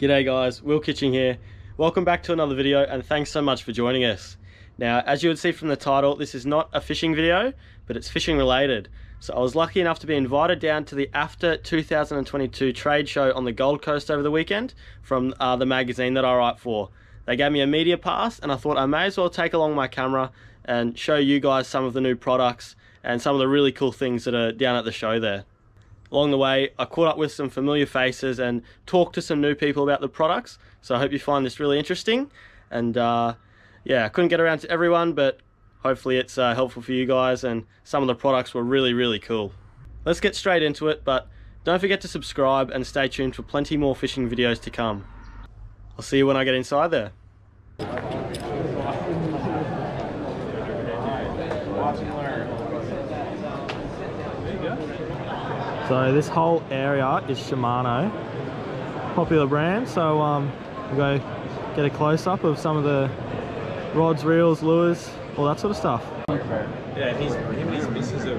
G'day guys, Will Kitching here. Welcome back to another video and thanks so much for joining us. Now, as you would see from the title, this is not a fishing video, but it's fishing related. So I was lucky enough to be invited down to the AFTA 2022 trade show on the Gold Coast over the weekend from the magazine that I write for. They gave me a media pass and I thought I may as well take along my camera and show you guys some of the new products and some of the really cool things that are down at the show there. Along the way, I caught up with some familiar faces and talked to some new people about the products, so I hope you find this really interesting. And yeah, I couldn't get around to everyone, but hopefully it's helpful for you guys, and some of the products were really cool. Let's get straight into it, but don't forget to subscribe and stay tuned for plenty more fishing videos to come. I'll see you when I get inside there. So this whole area is Shimano, popular brand, so we'll go get a close-up of some of the rods, reels, lures, all that sort of stuff. Yeah, his missus are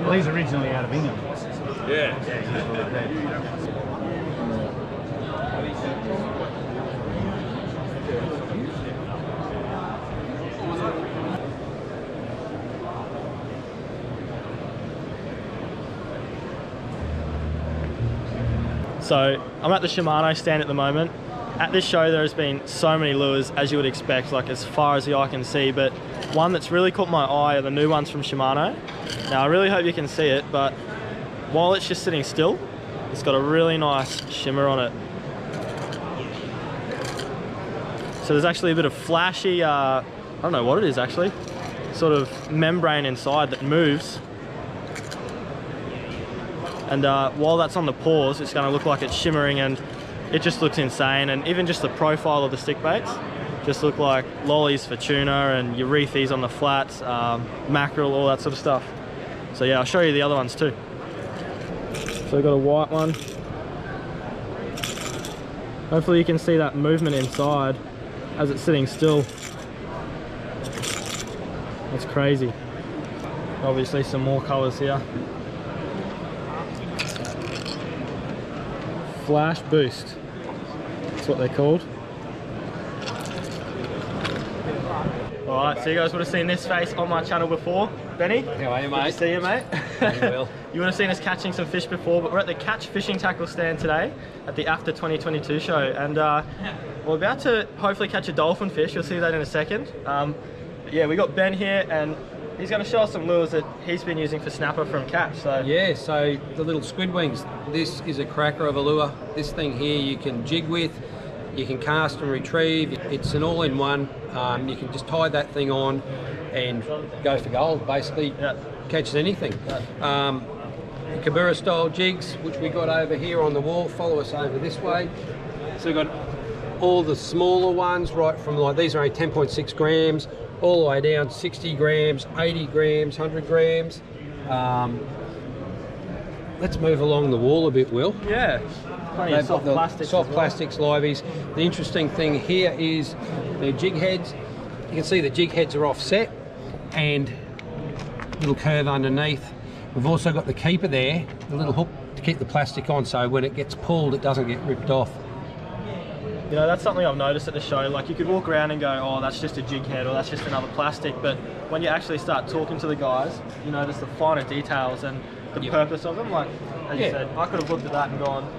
well, he's originally out of England. Yeah. So I'm at the Shimano stand at the moment. At this show there has been so many lures, as you would expect, like as far as the eye can see, but one that's really caught my eye are the new ones from Shimano. Now I really hope you can see it, but while it's just sitting still, it's got a really nice shimmer on it. So there's actually a bit of flashy, I don't know what it is actually, sort of membrane inside that moves. And while that's on the paws, it's going to look like it's shimmering, and it just looks insane. And even just the profile of the stick baits just look like lollies for tuna and eurethes on the flats, mackerel, all that sort of stuff. So yeah, I'll show you the other ones too. So we've got a white one. Hopefully you can see that movement inside as it's sitting still. That's crazy. Obviously some more colours here. Flash boost, that's what they're called. Alright, so you guys would have seen this face on my channel before. Benny, how are you, mate? Good to see you, mate. You would have seen us catching some fish before, but we're at the Catch fishing tackle stand today at the AFTA 2022 show, and we're about to hopefully catch a dolphin fish. You'll see that in a second. Yeah, we got Ben here, and he's going to show us some lures that he's been using for snapper from Catch. So yeah, so the little squid wings. This is a cracker of a lure. This thing here you can jig with, you can cast and retrieve. It's an all-in-one. You can just tie that thing on and go for gold, basically. Yeah. Catches anything. Yeah. Kabura style jigs, which we got over here on the wall. Follow us over this way. So we've got all the smaller ones, right from like, these are only 10.6 grams. All the way down 60 grams, 80 grams, 100 grams. Let's move along the wall a bit, Will. Yeah, plenty of soft plastics. Soft plastics, livies. The interesting thing here is their jig heads. You can see the jig heads are offset and a little curve underneath. We've also got the keeper there, the little hook to keep the plastic on so when it gets pulled it doesn't get ripped off. You know, that's something I've noticed at the show, like you could walk around and go, oh, that's just a jig head, or that's just another plastic, but when you actually start talking to the guys, you notice the finer details and the purpose of them, like, as you said, I could have looked at that and gone,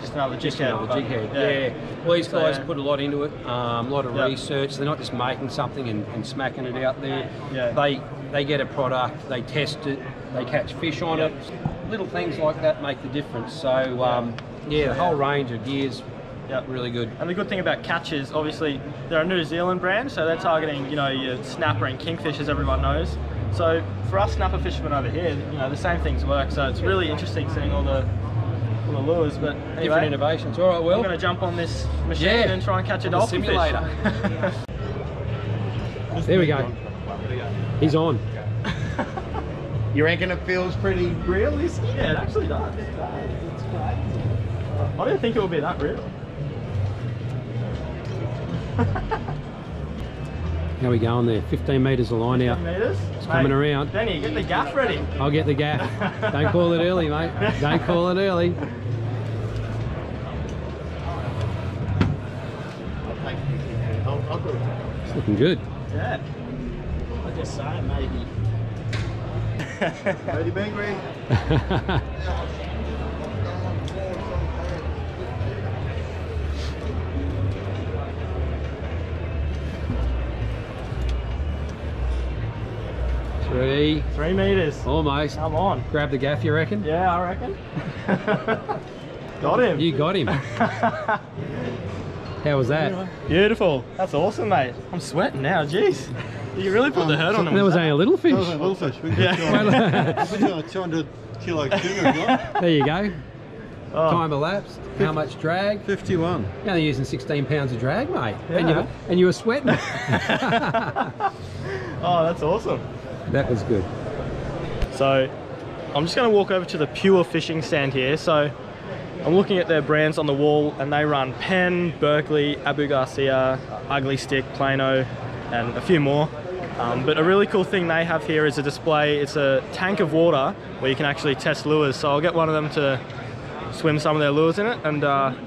just another jig head. Yeah. Well, these guys put a lot into it, a lot of research. They're not just making something and smacking it out there. Yeah. They get a product, they test it, they catch fish on it. Little things like that make the difference. So, yeah, the whole range of gears. Yeah, really good. And the good thing about Catch is, obviously, they're a New Zealand brand, so they're targeting, you know, your snapper and kingfish, as everyone knows. So for us snapper fishermen over here, you know, the same things work. So it's really interesting seeing all the lures, but anyway, different innovations. All right, well, I'm going to jump on this machine and try and catch a dolphin fish. There we go. He's on. You reckon it feels pretty realistic? Yeah, it actually does. I didn't think it would be that real. How we going there? 15 metres of line out. 15 metres? It's coming around. Benny, get the gaff ready. I'll get the gaff. Don't call it early, mate. Don't call it early. It's looking good. Yeah. I just saw it, maybe. Ready, Bangry? Three meters. Almost. Come on. Grab the gaff, you reckon? Yeah, I reckon. Got him. You got him. How was that? Beautiful. That's awesome, mate. I'm sweating now, jeez. You really put the hurt on him. That was only a little fish. That was only a little fish. We got a 200 kilo tuna. There you go. Oh. Time elapsed. How much drag? 51. You're only using 16 pounds of drag, mate. Yeah. And you were sweating. Oh, that's awesome. That was good. So, I'm just going to walk over to the Pure Fishing stand here. So, I'm looking at their brands on the wall, and they run Penn, Berkley, Abu Garcia, Ugly Stick, Plano, and a few more. But a really cool thing they have here is a display. It's a tank of water where you can actually test lures. So, I'll get one of them to swim some of their lures in it, and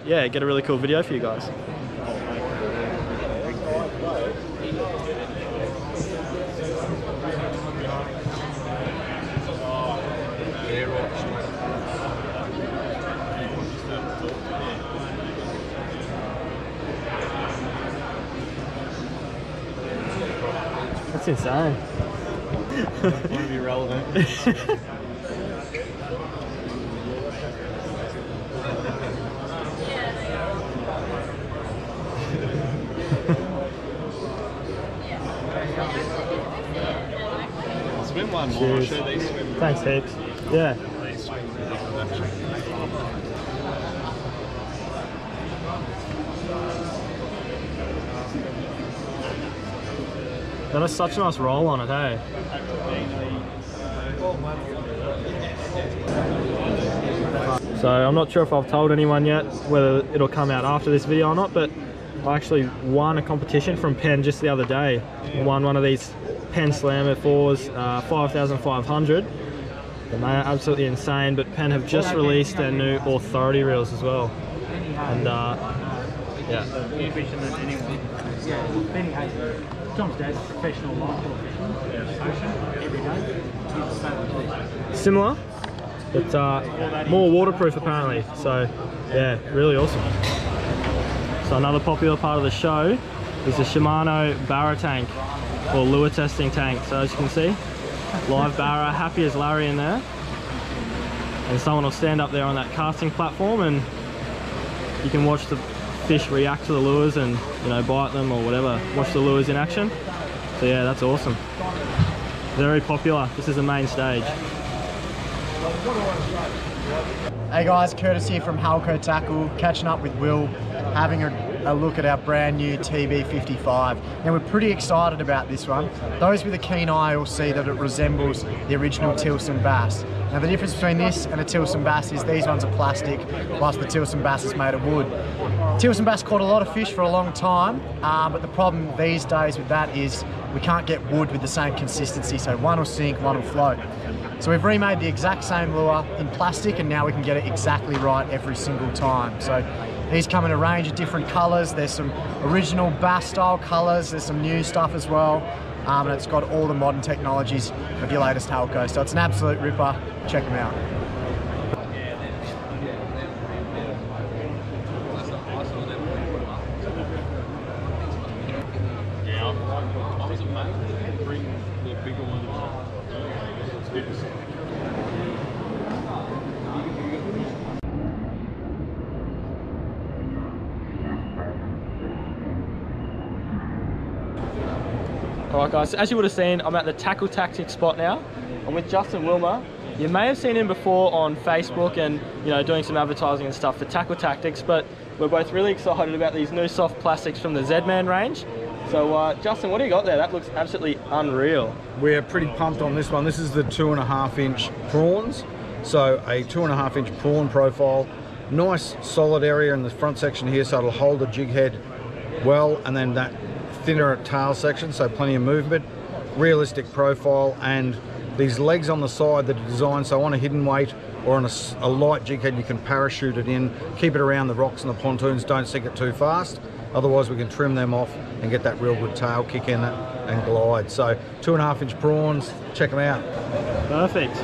yeah, get a really cool video for you guys. That's insane. Want to be relevant. I'll swim one more. I'm sure they swim. Thanks, heaps. Yeah. That is such a nice roll on it, hey? So I'm not sure if I've told anyone yet whether it'll come out after this video or not, but I actually won a competition from Penn just the other day. I won one of these Penn Slammer 4s, 5,500. And they are absolutely insane, but Penn have just released their new Authority reels as well. And yeah. Tom's dad's professional life every day. Similar, but more waterproof apparently. So yeah, really awesome. So another popular part of the show is the Shimano Barra tank, or lure testing tank. So as you can see, live Barra, happy as Larry in there. And someone will stand up there on that casting platform and you can watch the fish react to the lures and, you know, bite them or whatever, watch the lures in action. So yeah, that's awesome. Very popular. This is the main stage. Hey guys, Curtis here from Halco Tackle, catching up with Will, having a look at our brand new TB55. Now we're pretty excited about this one. Those with a keen eye will see that it resembles the original Tilsan Bass. Now the difference between this and a Tilsan Bass is these ones are plastic, whilst the Tilsan Bass is made of wood. Tilsan Bass caught a lot of fish for a long time, but the problem these days with that is we can't get wood with the same consistency, so one will sink, one will float. So we've remade the exact same lure in plastic, and now we can get it exactly right every single time. So these come in a range of different colours. There's some original bass style colours, there's some new stuff as well, and it's got all the modern technologies of your latest Halco. So it's an absolute ripper. Check them out. Alright guys, so as you would have seen, I'm at the Tackle Tactic spot now. I'm with Justin Wilmer. You may have seen him before on Facebook and, you know, doing some advertising and stuff for Tackle Tactics, but we're both really excited about these new soft plastics from the Z-Man range. So Justin, what do you got there? That looks absolutely unreal. We're pretty pumped on this one. This is the 2.5 inch prawns. So a 2.5 inch prawn profile. Nice solid area in the front section here, so it'll hold the jig head well, and then that thinner tail section, so plenty of movement, realistic profile, and these legs on the side that are designed so on a hidden weight or on a light jig head you can parachute it in, keep it around the rocks and the pontoons, don't sink it too fast. Otherwise we can trim them off and get that real good tail kick in it and glide. So 2.5 inch prawns, check them out. Perfect.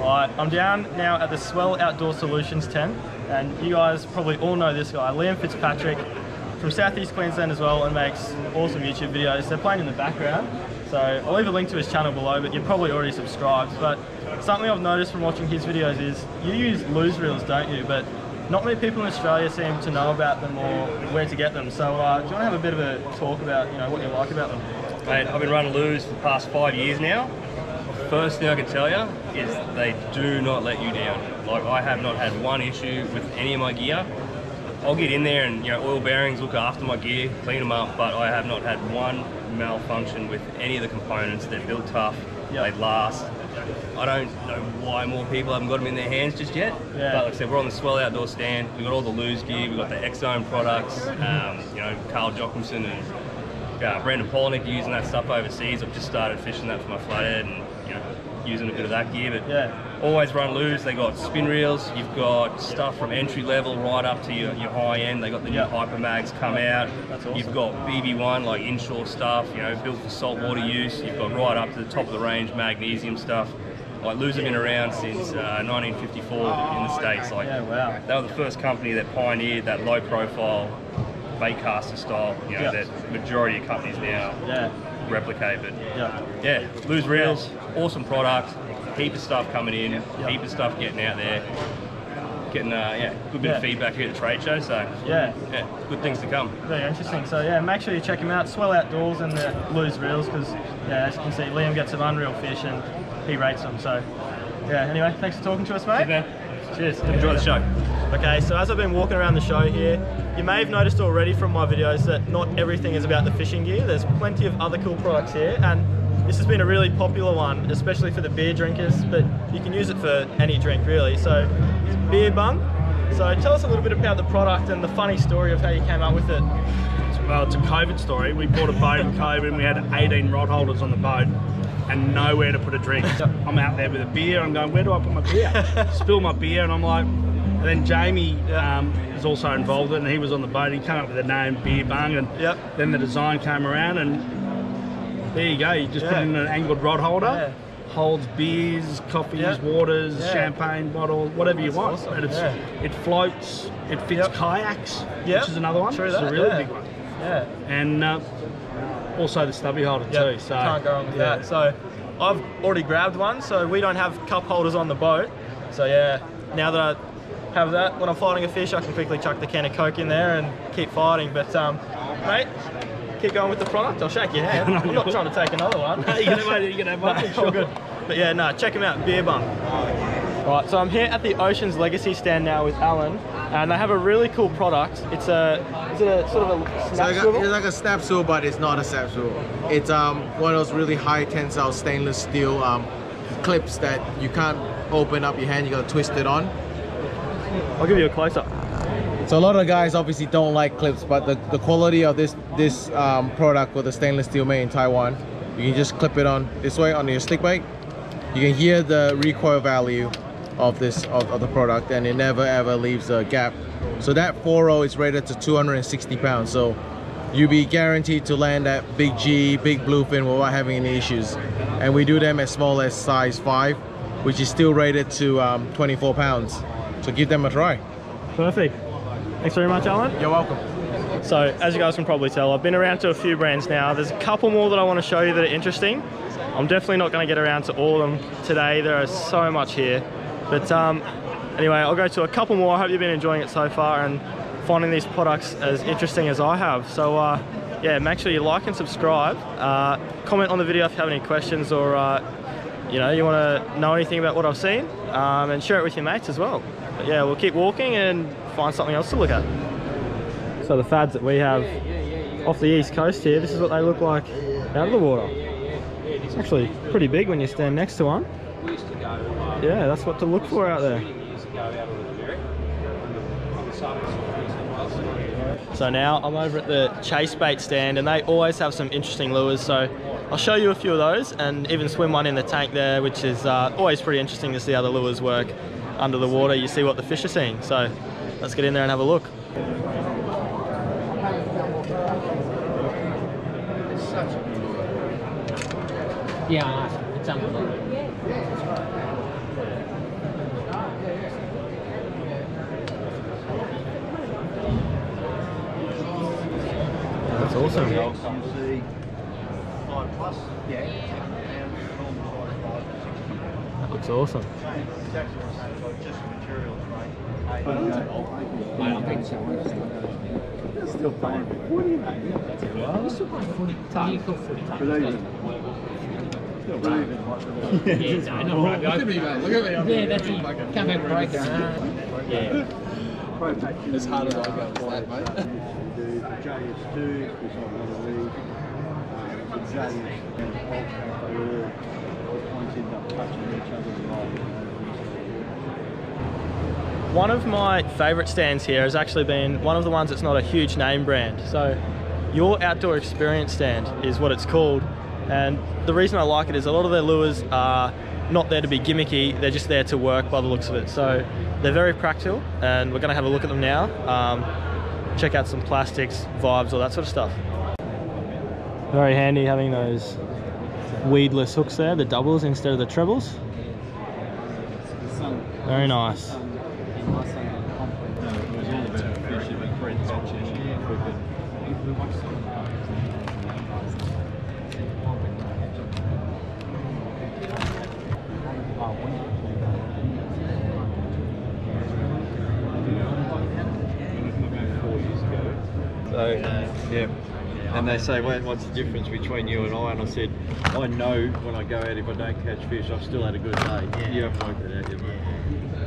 All right, I'm down now at the Swell Outdoor Solutions tent, and you guys probably all know this guy, Liam Fitzpatrick, from Southeast Queensland as well, and makes awesome YouTube videos. They're playing in the background, so I'll leave a link to his channel below, but you're probably already subscribed. But something I've noticed from watching his videos is you use Lew's reels, don't you? But not many people in Australia seem to know about them or where to get them. So do you want to have a bit of a talk about, you know, what you like about them? Mate, I've been running Lew's for the past 5 years now. First thing I can tell you is they do not let you down. Like, I have not had one issue with any of my gear. I'll get in there and, you know, oil bearings, look after my gear, clean them up, but I have not had one malfunction with any of the components. They're built tough, they last. I don't know why more people haven't got them in their hands just yet, but like I said, we're on the Swell Outdoor stand. We've got all the Lew's gear, we've got the Exome products, you know, Carl Jockelson and Brandon Polnick using that stuff overseas. I've just started fishing that for my flathead and, you know, using a bit of that gear, but always run Lew's. They got spin reels, you've got stuff from entry level right up to your high end. They got the new hyper mags come out. That's awesome. You've got BB1, like inshore stuff, you know, built for saltwater use. You've got right up to the top of the range magnesium stuff. Like, Lew's have been around since 1954 in the States. Like, they were the first company that pioneered that low profile baitcaster style, you know, that majority of companies now replicate. But Lew's reels, awesome product. Heap of stuff coming in, heap of stuff getting out there, getting good bit of feedback here at the trade show, so good things to come. Very interesting. So make sure you check him out, Swell Outdoors and the Lew's reels, because as you can see, Liam gets some unreal fish and he rates them. So anyway, thanks for talking to us, mate. Cheers. Enjoy the show. Okay, so as I've been walking around the show here, you may have noticed already from my videos that not everything is about the fishing gear. There's plenty of other cool products here, and this has been a really popular one, especially for the beer drinkers, but you can use it for any drink really. So it's Beer Bung. So tell us a little bit about the product and the funny story of how you came up with it. Well, it's a COVID story. We bought a boat in COVID and we had 18 rod holders on the boat and nowhere to put a drink. I'm out there with a beer, I'm going, where do I put my beer? Spill my beer, and I'm like, and then Jamie is also involved in it, and he was on the boat. He came up with the name Beer Bung, and then the design came around, and there you go, you just put in an angled rod holder, holds beers, coffees, waters, champagne bottles, whatever you want. Awesome. And it's, it floats, it fits kayaks, which is another one. True that. It's a really big one. Yeah. And also the stubby holder too. So can't go wrong with that. So I've already grabbed one, so we don't have cup holders on the boat. So now that I have that, when I'm fighting a fish, I can quickly chuck the can of Coke in there and keep fighting. But mate, keep going with the product. I'll shake your hand. I'm not trying to take another one. You can have one. Sure. Good. But no, check him out, Beer Bung. Right, so I'm here at the Ocean's Legacy stand now with Alan, and they have a really cool product. It's a sort of a snap swivel? It's like a snap swivel, but it's not a snap swivel. It's one of those really high tensile stainless steel clips that you can't open up your hand. You gotta twist it on. I'll give you a close up. So a lot of guys obviously don't like clips, but the quality of this product with the stainless steel made in Taiwan, you can just clip it on this way on your slick bait. You can hear the recoil value of this of the product, and it never ever leaves a gap. So that 4.0 is rated to 260 pounds. So you'll be guaranteed to land that big G, big bluefin without having any issues. And we do them as small as size 5, which is still rated to 24 pounds. So give them a try. Perfect. Thanks very much, Alan. You're welcome. So, as you guys can probably tell, I've been around to a few brands now. There's a couple more that I want to show you that are interesting. I'm definitely not going to get around to all of them today. There is so much here. But anyway, I'll go to a couple more. I hope you've been enjoying it so far and finding these products as interesting as I have. So, make sure you like and subscribe. Comment on the video if you have any questions or, you know, you want to know anything about what I've seen. And share it with your mates as well. But yeah, we'll keep walking and find something else to look at. So the fads that we have off the east coast here, this is what they look like out of the water. It's actually pretty big when you stand next to one. Yeah, that's what to look for out there. So now I'm over at the Chase Bait stand, and they always have some interesting lures, so I'll show you a few of those and even swim one in the tank there, which is always pretty interesting to see how the lures work under the water. You see what the fish are seeing. So let's get in there and have a look. such a beautiful boat. Yeah, awesome. It's unbelievable. That's awesome. LSMC 5 plus. Yeah. That looks awesome. Exactly the same boat, just the materials, right? I don't think so. Still playing footy, mate. You're still playing footy. Technical footy. Still raving. Yeah, no, not raving. Look at me, mate. Look at me. Yeah, that's it. Come back break. Yeah. It's harder to go flat, mate. JS2 is on another league. JS and all points end up touching each other. One of my favourite stands here has actually been one of the ones that's not a huge name brand. So Your Outdoor Experience stand is what it's called, and the reason I like it is a lot of their lures are not there to be gimmicky, they're just there to work by the looks of it. So they're very practical, and we're going to have a look at them now, check out some plastics, vibes, all that sort of stuff. Very handy having those weedless hooks there, the doubles instead of the trebles. Very nice. So, yeah, and they say, well, what's the difference between you and I? And I said, I know when I go out, if I don't catch fish, I've still had a good day. Yeah. You haven't worked it out yet, mate. Yeah.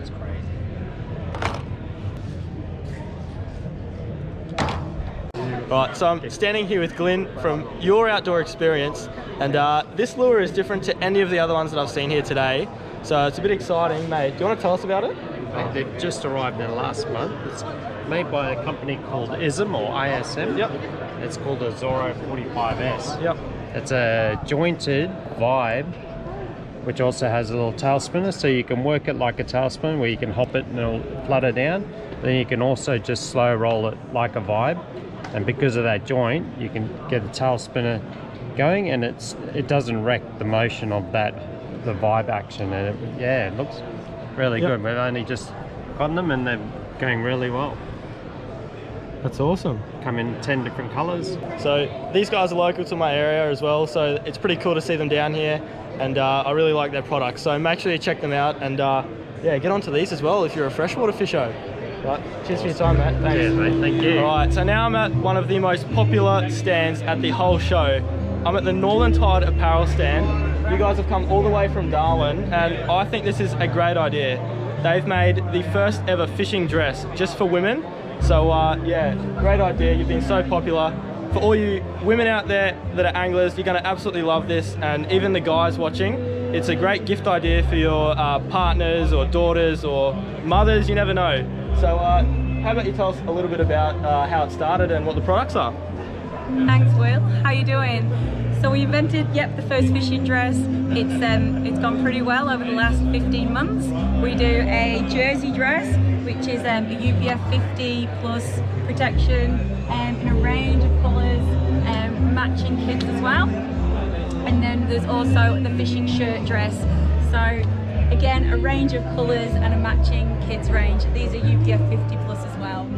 That's crazy. Right, so I'm standing here with Glyn from Your Outdoor Experience, and this lure is different to any of the other ones that I've seen here today. So it's a bit exciting, mate. Do you want to tell us about it? They've just arrived there last month. It's made by a company called ISM or ISM. Yep. It's called a Zorro 45S. Yep. It's a jointed vibe, which also has a little tail spinner, so you can work it like a tail spin, where you can hop it and it'll flutter down. Then you can also just slow roll it like a vibe, and because of that joint, you can get the tail spinner going, and it doesn't wreck the motion of that the vibe action, and it, yeah, it looks really good. We've only just gotten them, and they're going really well. That's awesome. Come in 10 different colours. So these guys are local to my area as well, so it's pretty cool to see them down here, and I really like their products. So make sure you check them out, and yeah, get onto these as well if you're a freshwater fisho. Right, cheers for your time, Matt. Thanks. Cheers, mate. Thank you. Alright, so now I'm at one of the most popular stands at the whole show. I'm at the Northern Tide apparel stand. You guys have come all the way from Darwin, and I think this is a great idea. They've made the first ever fishing dress just for women. So yeah, great idea. You've been so popular. For all you women out there that are anglers, you're going to absolutely love this, and even the guys watching. It's a great gift idea for your partners or daughters or mothers, you never know. So how about you tell us a little bit about how it started and what the products are? Thanks, Will. How you doing? So we invented, the first fishing dress. It's gone pretty well over the last 15 months. We do a jersey dress, which is a UPF 50 plus protection, in a range of colours, matching kits as well. And then there's also the fishing shirt dress. So again, a range of colours and a matching kids range. These are UPF 50 plus as well.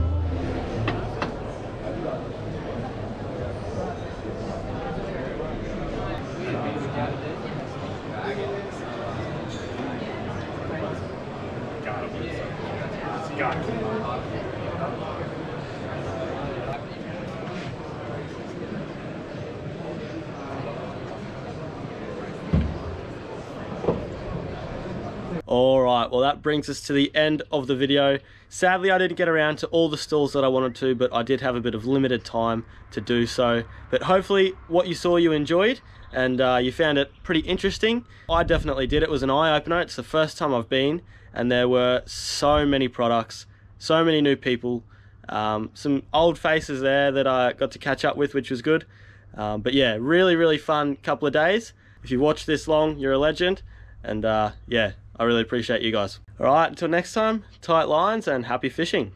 Alright, well that brings us to the end of the video. Sadly, I didn't get around to all the stalls that I wanted to, but I did have a bit of limited time to do so. But hopefully what you saw you enjoyed, and you found it pretty interesting. I definitely did. It was an eye-opener. It's the first time I've been, and there were so many products, so many new people, some old faces there that I got to catch up with, which was good. But yeah, really, really fun couple of days. If you watched this long, you're a legend. And yeah, I really appreciate you guys. All right, until next time, tight lines and happy fishing.